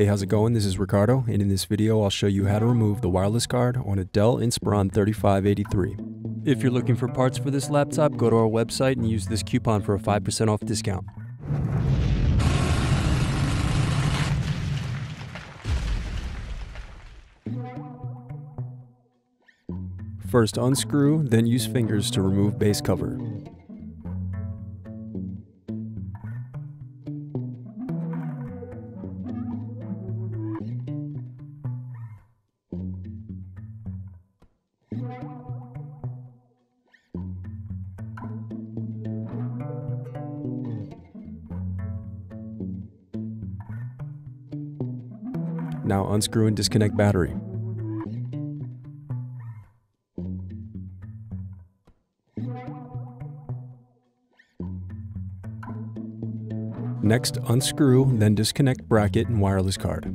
Hey, how's it going? This is Ricardo, and in this video I'll show you how to remove the wireless card on a Dell Inspiron 3583. If you're looking for parts for this laptop, go to our website and use this coupon for a 5% off discount. First, unscrew, then use fingers to remove base cover. Now unscrew and disconnect battery. Next, unscrew, then disconnect bracket and wireless card.